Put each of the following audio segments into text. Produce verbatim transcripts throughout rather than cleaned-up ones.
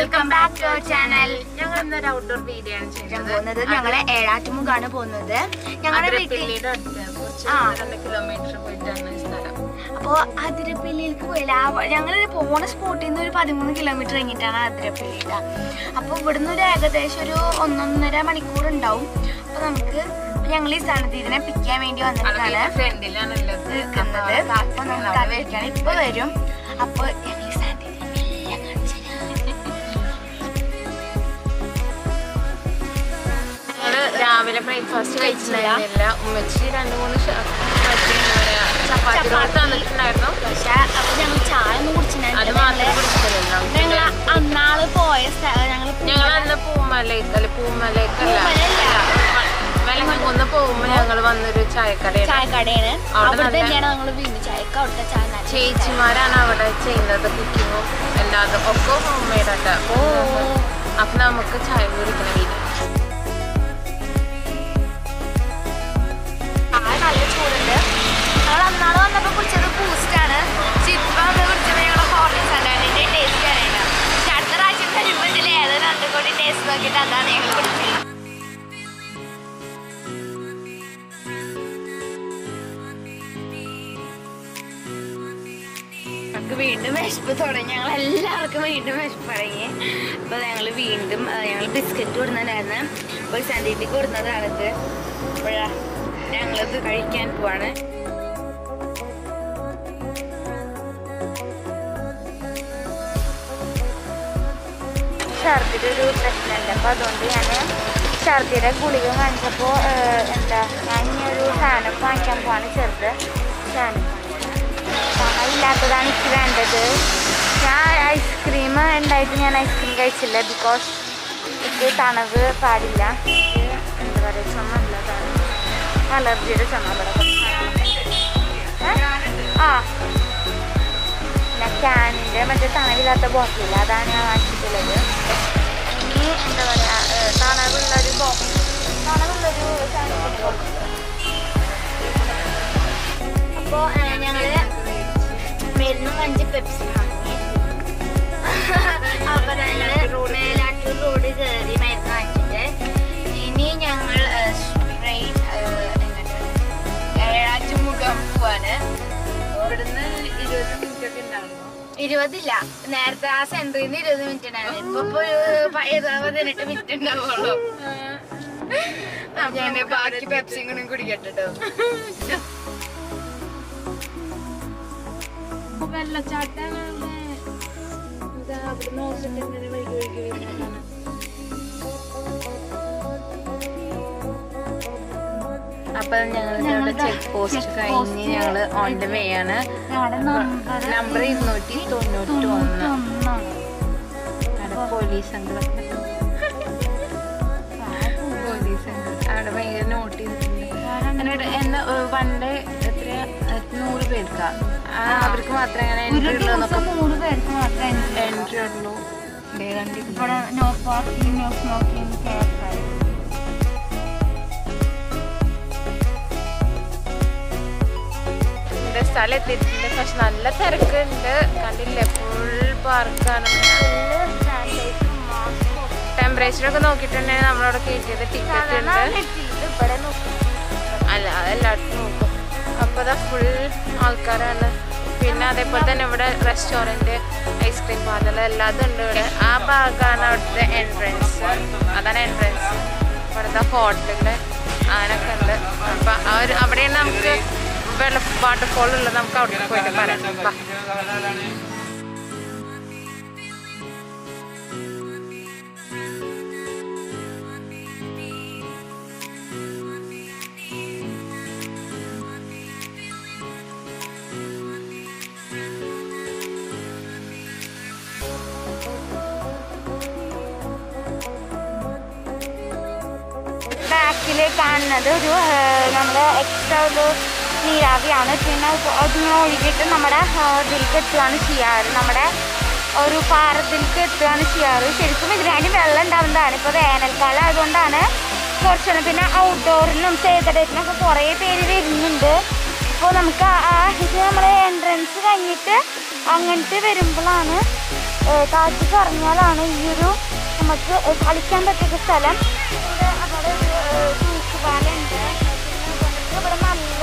Welcome back to our channel. We are going to outdoor video. We are going to Edatumugana. Breakfast rates Nella, Umachira, and one of We are going to go to the Shardy do pressnal appo adonde yana Shardyde guliga kanchappo enda nannyoru saanam vaankan poana serda saanam illatadana ikku vendathu ഞാൻ ice cream endayittu ഞാൻ ice cream കഴിച്ചില്ല because ikke tanavu paadilla endu vare samalladana allergy ide samalladana ah Can there was a time we left the box? Ladana, I It was the lap, Narthas and the middle Number is not it, don't know. And a police and police and notice. And at the end of one day, at Nurvedka, Abricumatra and entered no. They don't give no parking, no smoking, careful. The salad is not a good thing. The full park temperature is not a good thing. I'm not a kid. The ticket is not a good thing. I'm not a Well, but follow the them out quite a parent. Back We have a train of ordinary written Namada, Dilkit Transiar, Namada, or Rupar Dilkit Transiar, Silkumi Granny Melland, and the Anacala Gondana, Fortunapina outdoor, Num say that it's not for a period in the Polamka, his entrance, and it, Angantivirimplana. Taj പറഞ്ഞാലാണ് ഈ ഒരു നമുക്ക് കളിക്കാൻ പറ്റിയ സ്ഥലം. ഇവിടെ അവിടെ തൂക്കുപാലുണ്ട്, ഇവിടെ നല്ല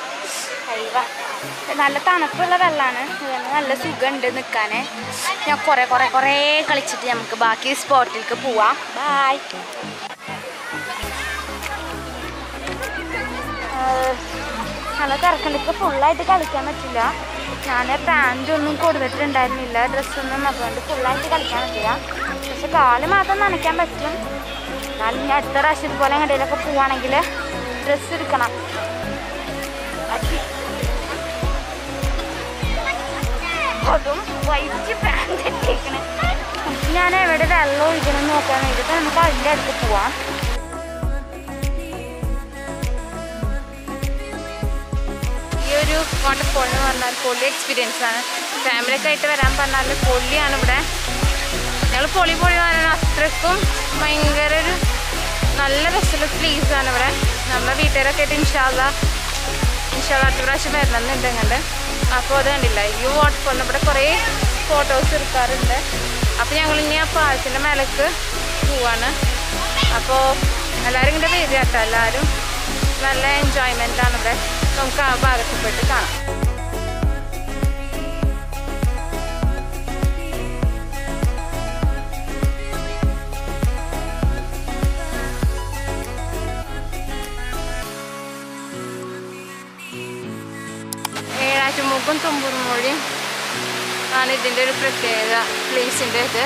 അയവ നല്ല തണുപ്പുള്ള വെള്ളമാണ്. അതുകൊണ്ട് നല്ല സുഖമുണ്ട് നിൽക്കാൻ. ഞാൻ കുറേ കുറേ കുറേ കളിച്ചിട്ട് നമുക്ക് ബാക്കി സ്പോട്ടിലേക്ക് പോവാം. ബായ്. നല്ല തിരക്കുണ്ട്. ഇപ്പോൾ ഫുള്ളായിട്ട് കളിക്കാൻ പറ്റില്ല. ഞാൻ പാൻറ്റൊന്നും കൊടുത്തിട്ടുണ്ടായിരുന്നില്ല, ഡ്രസ്സൊന്നും. അതുകൊണ്ട് ഫുള്ളായിട്ട് കളിക്കാൻ പറ്റില്ല. പക്ഷെ കാല് മാത്രം നനയ്ക്കാൻ പറ്റും. എന്നാലും ഞാൻ അടുത്ത പ്രാവശ്യം ഇതുപോലെ എങ്ങടയിലൊക്കെ പോവുകയാണെങ്കിൽ ഡ്രസ്സ് എടുക്കണം. അതും വൈറ്റ് പാൻറ്റ് ഇട്ടേക്കണേ. ഞാൻ എവിടെ വെള്ളം ഒഴിക്കണം നോക്കാൻ വേണ്ടിയിട്ട് നമുക്ക് അതിൻ്റെ അടുത്ത് പോവാം. ഒരു വാട്ടർഫോൾ എന്ന് പറഞ്ഞാൽ പൊളി എക്സ്പീരിയൻസ് ആണ്. ഫാമിലിയൊക്കെ ആയിട്ട് വരാൻ പറഞ്ഞാൽ പൊളിയാണ് ഇവിടെ. ഞങ്ങൾ പൊളി പൊളി എന്ന് പറഞ്ഞാൽ അത്രക്കും ഭയങ്കര ഒരു നല്ല രസമുള്ള പ്ലേസാണ് ഇവിടെ. നമ്മുടെ വീട്ടുകാരൊക്കെ ആയിട്ട് ഇൻഷാ അല്ലാഹ് ഇൻഷാ അല്ലാഹ് അടുത്ത പ്രാവശ്യം വരണമെന്നുണ്ട് ഇങ്ങോട്ട്. അപ്പോൾ അത് കണ്ടില്ല, ഈ വാട്ടർഫോളിന് ഇവിടെ കുറേ ഫോട്ടോസ് എടുക്കാറുണ്ട്. അപ്പോൾ ഞങ്ങളിനി ആ പാലത്തിൻ്റെ മേലേക്ക് പോവാണ്. അപ്പോൾ എല്ലാവരും ഇങ്ങനെ വരിക കേട്ടോ. എല്ലാവരും നല്ല എൻജോയ്മെൻറ്റാണ് ഇവിടെ. നമുക്ക് ആ ഭാഗത്ത് പോയിട്ട് കാണാം. ഏഴാറ്റുമുക്കും തുമ്പൂർമൊഴിയും ആണ് ഇതിൻ്റെ ഒരു പ്രത്യേകത പ്ലേസിൻ്റെ ഇത്.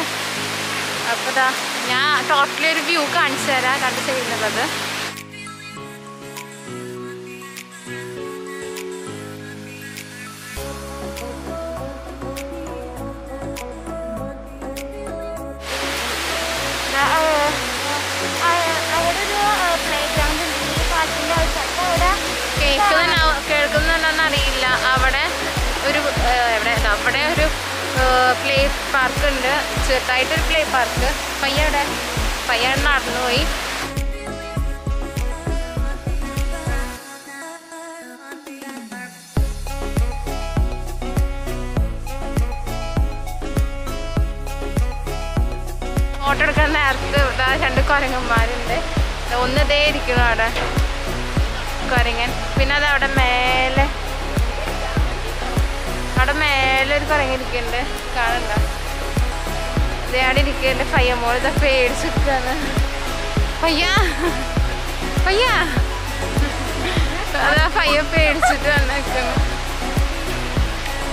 അപ്പോൾ ഇതാ ഞാൻ ടോട്ടലി ഒരു വ്യൂ കാണിച്ചു തരാം കണ്ട് ചെയ്യുന്നുള്ളത്. കേൾക്കുന്നറിയില്ല. അവിടെ ഒരു എവിടെ അവിടെ ഒരു പ്ലേ പാർക്ക് ഉണ്ട്, ചെറുതായിട്ടൊരു പ്ലേ പാർക്ക്. പയ്യവിടെ പയ്യ നടന്നു പോയി. ഫോട്ടോ എടുക്കാൻ നേരത്ത് രണ്ട് കുരങ്ങന്മാരുണ്ട്. ഒന്ന് ഇതേ ഇരിക്കുന്നു അവിടെ കുരങ്ങൻ. പിന്നെ അതവിടെ മേലെ അവിടെ മേലെ ഒരു കുരങ്ങിരിക്കുന്നുണ്ട്, കാണണ്ട. ഇതേ അവിടെ ഇരിക്കുന്നുണ്ട് പയ്യമോൾ. ഇതാ പേടിച്ചിരിക്കാണ്. പയ്യ പയ്യ അതാ പയ്യ പേടിച്ചിട്ട് വന്ന് നിൽക്കുന്നു.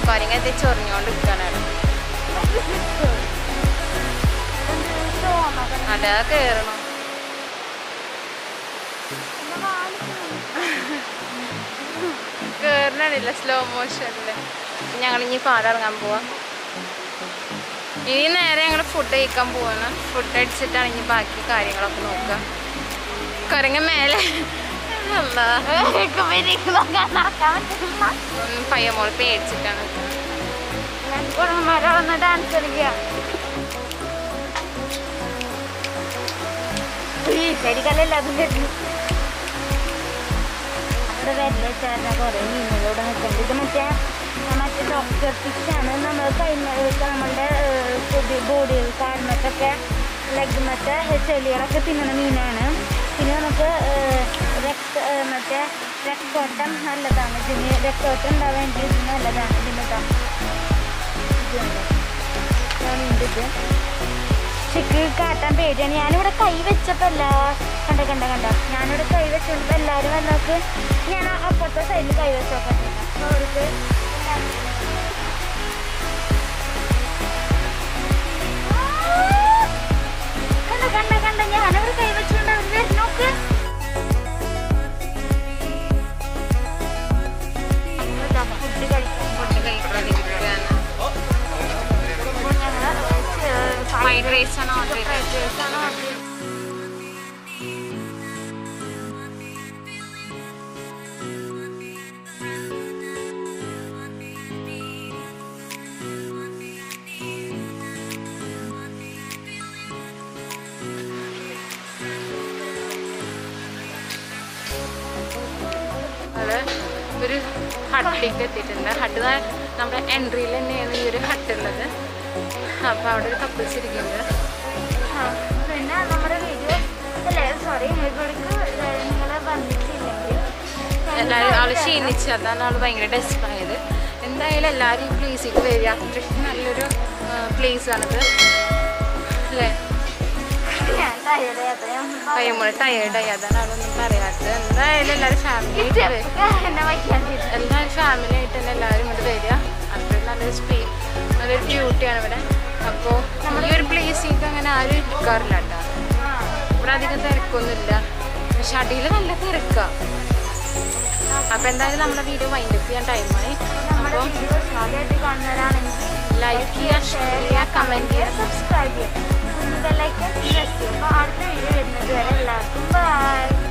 കുരങ്ങത്തെ ചൊറിഞ്ഞോണ്ട് നിൽക്കാനാണ്. അതാ കയറണം. കേറണില്ല, സ്ലോ മോഷനില്. ഞങ്ങളിനി പാലിറങ്ങാൻ പോവാം. ഇനി നേരെ ഞങ്ങൾ ഫുഡ് കഴിക്കാൻ പോവാണ്. ഫുഡ് അടിച്ചിട്ടാണ് ഇനി ബാക്കി കാര്യങ്ങളൊക്കെ നോക്കുക. കുരങ്ങ മേലെ പയ്യമോൾ പേടിച്ചിട്ടാണ്. കുരങ്ങന്മാരൊന്ന് ഡാൻസ് കളിക്കുക. ശരിക്കല്ല അതിൻ്റെ ഇവിടെ വരല ചേർന്ന കുറേ മീനുകളോടെ നിൽക്കുന്നത്. ഇത് മറ്റേ മറ്റേ ഡോക്ടർ ഫിഷാണ്. നമ്മൾ കഴിഞ്ഞൊക്കെ നമ്മളുടെ പൊടി ബോഡികൾ കാൽമറ്റൊക്കെ ലെഗ് മറ്റേ ചെളികളൊക്കെ തിന്നുന്ന മീനാണ്. പിന്നെ നമുക്ക് രക്ത മറ്റേ രക്തോട്ടം നല്ലതാണ്. ഇതിന് രക്തോട്ടം ഉണ്ടാവാൻ വേണ്ടി നല്ലതാണ്. ഇതിന് ഇതുണ്ട് ഇത് ശക്ക് കാട്ടാൻ പേടിയാണ്. ഞാനിവിടെ കൈ വെച്ചപ്പോൾ എല്ലാ കണ്ട കണ്ട കണ്ട ഞാനിവിടെ കൈ വെച്ചപ്പോൾ എല്ലാവരും വന്നോക്ക്. ഞാൻ അപ്പുറത്തെ സൈഡിൽ കൈ വെച്ചോക്കാം. അപ്പോൾ അവർക്ക് കണ്ട കണ്ട കണ്ട ഞാനവിടെ കൈ വെച്ചുകൊണ്ട് അവർ വരണോക്ക്. ഫുഡ് കഴിക്കാൻ ഫുഡ് കഴിക്കാൻ ഒരു ഹട്ടിലേക്ക് എത്തിയിട്ടുണ്ട്. ഹട്ട് നമ്മുടെ എൻട്രിയിൽ തന്നെയാണ് ഈ ഒരു ഹട്ടുള്ളത്. അപ്പോൾ അവിടെ ഒരു കപ്പിച്ചിരിക്കുന്നത്. പിന്നെ നമ്മുടെ വീഡിയോ അല്ലേ, സോറി നിങ്ങളെ വന്നിട്ടില്ലെങ്കിൽ എല്ലാവരും ആൾ ക്ഷീണിച്ചു, അതാണ് ആൾ ഭയങ്കര ഡെസ്പായത്. എന്തായാലും എല്ലാവരും ഈ പ്ലേസിലേക്ക് വരിക. അത്രയ്ക്ക് നല്ലൊരു പ്ലേസാണിത് അല്ലേ. പയ്യമ്മ ടയേർഡായി, അതാണ് ആളൊന്നും പറയാത്തത്. എന്തായാലും എല്ലാവരും ഫാമിലി എല്ലാവരും ഫാമിലി ആയിട്ട് തന്നെ എല്ലാവരും ഇവിടെ വരിക. അത്രയും നല്ലൊരു സ്പേ നല്ലൊരു ബ്യൂട്ടിയാണ് ഇവിടെ. അപ്പോൾ നമ്മൾ ഈ ഒരു പ്ലേസിലേക്ക് അങ്ങനെ ആരും ഇരിക്കാറില്ല കേട്ടോ. ഇവിടെ അധികം തിരക്കൊന്നുമില്ല, പക്ഷെ അടിയിൽ നല്ല തിരക്കാണ്. അപ്പോൾ എന്തായാലും നമ്മുടെ വീഡിയോ വൈൻഡപ്പ് ചെയ്യാൻ ടൈമായി. അപ്പോൾ ലൈക്ക് ചെയ്യുക, ഷെയർ ചെയ്യുക, കമൻറ്റ് ചെയ്യുക, സബ്സ്ക്രൈബ് ചെയ്യുക. Like and subscribe. Bye.